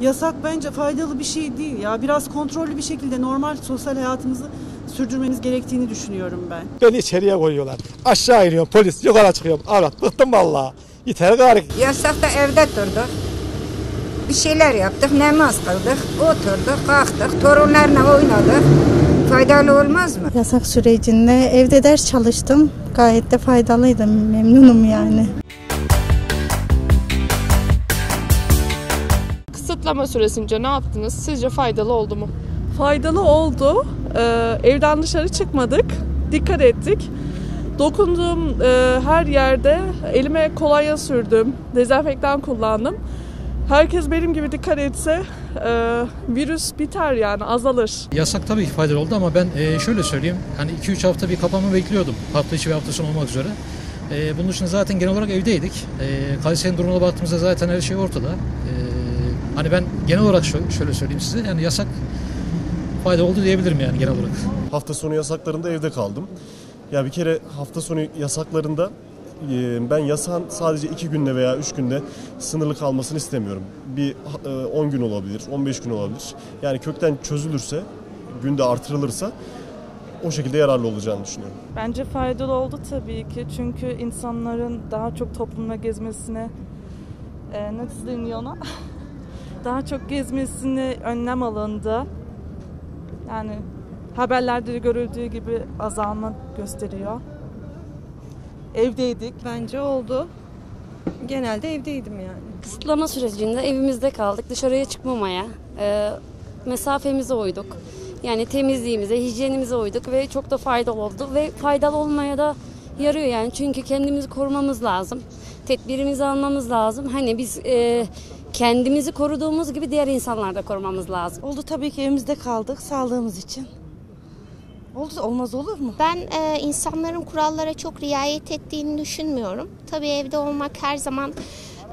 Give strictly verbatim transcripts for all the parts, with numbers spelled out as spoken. yasak bence faydalı bir şey değil ya. Biraz kontrollü bir şekilde normal sosyal hayatımızı sürdürmemiz gerektiğini düşünüyorum ben. Beni içeriye koyuyorlar. Aşağı iniyorum, polis yukarı çıkıyorum. Avrat bıktım vallahi. Yeter gari. Yasakta evde durduk. Bir şeyler yaptık, namaz kıldık, oturduk, kalktık, torunlarla oynadık. Faydalı olmaz mı? Yasak sürecinde evde ders çalıştım. Gayet de faydalıydım. Memnunum yani. Kısıtlama süresince ne yaptınız? Sizce faydalı oldu mu? Faydalı oldu. Ee, evden dışarı çıkmadık. Dikkat ettik. Dokunduğum e, her yerde elime kolonya sürdüm. Dezenfektan kullandım. Herkes benim gibi dikkat etse e, virüs biter yani, azalır. Yasak tabii ki faydalı oldu ama ben e, şöyle söyleyeyim. Hani iki üç hafta bir kapanma bekliyordum. Hafta içi ve hafta sonu olmak üzere. E, bunun için zaten genel olarak evdeydik. E, Kayseri'nin durumuna baktığımızda zaten her şey ortada. E, Hani ben genel olarak şöyle söyleyeyim size, yani yasak fayda oldu diyebilirim yani genel olarak. Hafta sonu yasaklarında evde kaldım. Ya bir kere hafta sonu yasaklarında ben yasağın sadece iki günde veya üç günde sınırlı kalmasını istemiyorum. Bir on gün olabilir, on beş gün olabilir. Yani kökten çözülürse, günde artırılırsa o şekilde yararlı olacağını düşünüyorum. Bence faydalı oldu tabii ki, çünkü insanların daha çok toplumla gezmesine, e, nasıl deniyor ona? Daha çok gezmesini önlem alındı. Yani haberlerde görüldüğü gibi azalma gösteriyor. Evdeydik. Bence oldu. Genelde evdeydim yani. Kısıtlama sürecinde evimizde kaldık. Dışarıya çıkmamaya, e, mesafemize uyduk. Yani temizliğimize, hijyenimize uyduk ve çok da faydalı oldu. Ve faydalı olmaya da yarıyor yani. Çünkü kendimizi korumamız lazım. Tedbirimizi almamız lazım. Hani biz... E, Kendimizi koruduğumuz gibi diğer insanları da korumamız lazım. Oldu tabii ki, evimizde kaldık sağlığımız için. Oldu, olmaz olur mu? Ben e, insanların kurallara çok riayet ettiğini düşünmüyorum. Tabii evde olmak her zaman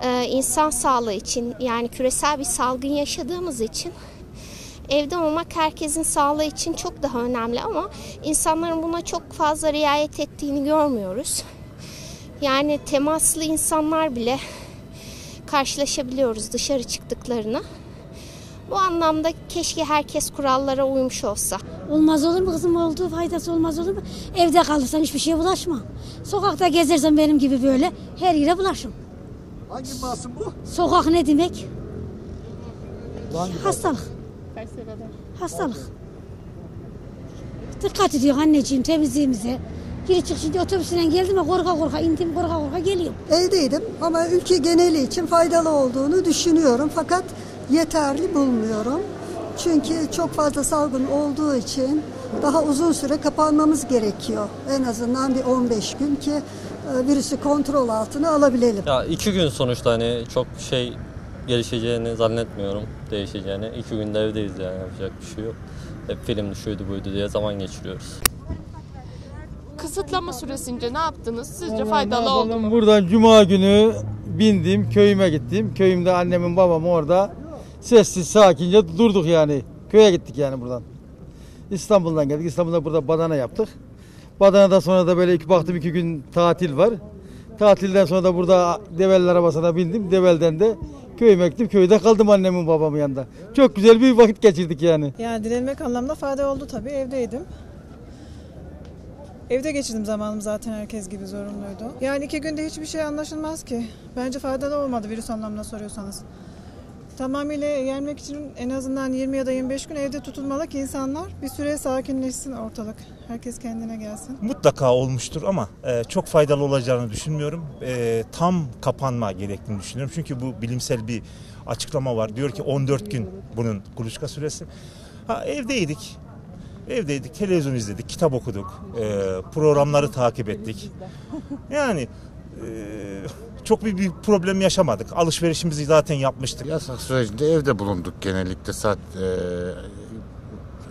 e, insan sağlığı için, yani küresel bir salgın yaşadığımız için evde olmak herkesin sağlığı için çok daha önemli ama insanların buna çok fazla riayet ettiğini görmüyoruz. Yani temaslı insanlar bile karşılaşabiliyoruz dışarı çıktıklarını. Bu anlamda keşke herkes kurallara uymuş olsa. Olmaz olur mu kızım, oldu, faydası olmaz olur mu? Evde kalırsan hiçbir şeye bulaşma. Sokakta gezersen benim gibi böyle her yere bulaşım. Hangi basın bu? Sokak ne demek? Hangi hastalık. Hastalık. Dikkat ediyor anneciğim temizliğimize. Geri çık, şimdi otobüsünden geldim ama korka korka indim, korka korka geliyorum. Evdeydim ama ülke geneli için faydalı olduğunu düşünüyorum fakat yeterli bulmuyorum. Çünkü çok fazla salgın olduğu için daha uzun süre kapanmamız gerekiyor. En azından bir on beş gün ki virüsü kontrol altına alabilelim. Ya iki gün sonuçta, hani çok şey gelişeceğini zannetmiyorum, değişeceğini. İki günde evdeyiz yani, yapacak bir şey yok. Hep film şuydu buydu diye zaman geçiriyoruz. Kısıtlama süresince ne yaptınız? Sizce faydalı oldu mu? Buradan cuma günü bindim, köyüme gittim. Köyümde annemin babam orada. Sessiz sakince durduk yani. Köye gittik yani buradan. İstanbul'dan geldik. İstanbul'da burada badana yaptık. Badana'dan sonra da böyle iki baktım iki gün tatil var. Tatilden sonra da burada Devel'in arabasına bindim. Devel'den de köyüme gittim. Köyde kaldım annemin babamın yanında. Çok güzel bir vakit geçirdik yani. Yani direnmek anlamda fayda oldu tabii. Evdeydim. Evde geçirdim zamanım, zaten herkes gibi zorunluydu. Yani iki günde hiçbir şey anlaşılmaz ki. Bence faydalı olmadı virüs anlamına soruyorsanız. Tamamıyla yenmek için en azından yirmi ya da yirmi beş gün evde tutulmalı ki insanlar bir süre sakinleşsin ortalık. Herkes kendine gelsin. Mutlaka olmuştur ama çok faydalı olacağını düşünmüyorum. Tam kapanma gerektiğini düşünüyorum. Çünkü bu bilimsel bir açıklama var. Diyor ki on dört gün bunun kuluçka süresi. Ha, evdeydik. Evdeydik, televizyon izledik, kitap okuduk, programları takip ettik. Yani çok bir büyük problem yaşamadık. Alışverişimizi zaten yapmıştık. Yasak sürecinde evde bulunduk genellikle. Saat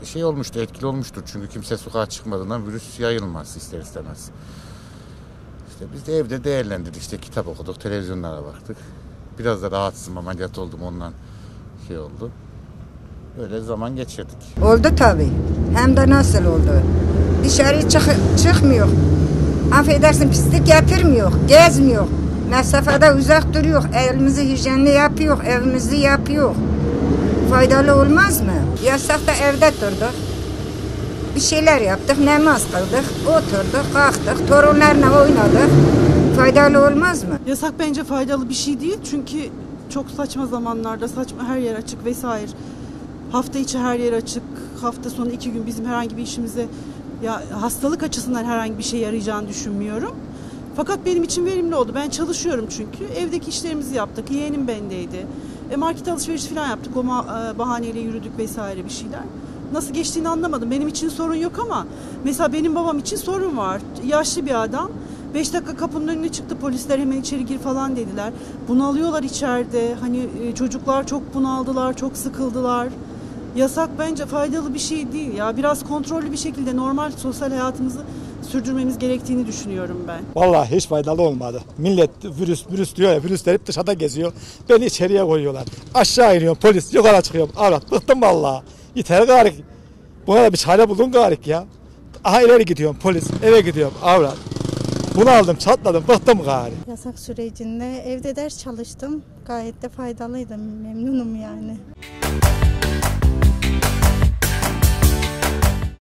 şey olmuştu, etkili olmuştur. Çünkü kimse sokağa çıkmadığından virüs yayılmaz ister istemez. İşte biz de evde değerlendirdik. İşte kitap okuduk, televizyonlara baktık. Biraz da rahatsızım, ameliyat oldum, ondan şey oldu. Öyle zaman geçirdik. Oldu tabii. Hem de nasıl oldu. Dışarı çık çıkmıyor. Affedersin, pislik yapmıyor, gezmiyor. Mesafede uzak duruyor. Elimizi hijyenli yapıyor, evimizi yapıyor. faydalı olmaz mı? Yaşsak da evde durduk. Bir şeyler yaptık, namaz kıldık, oturduk, kalktık, torunlarla oynadık. Faydalı olmaz mı? Yasak bence faydalı bir şey değil. Çünkü çok saçma zamanlarda, saçma her yer açık vesaire. Hafta içi her yer açık, hafta sonu iki gün bizim herhangi bir işimize, ya hastalık açısından herhangi bir şey yarayacağını düşünmüyorum. Fakat benim için verimli oldu. Ben çalışıyorum çünkü. Evdeki işlerimizi yaptık. Yeğenim bendeydi. E market alışverişi falan yaptık. O bahaneyle yürüdük vesaire bir şeyler. Nasıl geçtiğini anlamadım. Benim için sorun yok ama mesela benim babam için sorun var. Yaşlı bir adam. Beş dakika kapının önüne çıktı. Polisler hemen içeri gir falan dediler. Bunalıyorlar içeride. Hani çocuklar çok bunaldılar, çok sıkıldılar. Yasak bence faydalı bir şey değil ya. Biraz kontrollü bir şekilde normal sosyal hayatımızı sürdürmemiz gerektiğini düşünüyorum ben. Vallahi hiç faydalı olmadı. Millet virüs virüs diyor ya, virüsler hep dışarıda geziyor. Beni içeriye koyuyorlar. Aşağı iniyorum, polis yukarı çıkıyorum. Avrat bıktım vallahi. Yeter garik. Buna da bir çare buldum garik ya. Aha ileri gidiyorum polis, eve gidiyorum avrat. Bunu aldım, çatladım, bıktım garik. Yasak sürecinde evde ders çalıştım. Gayet de faydalıydım, memnunum yani.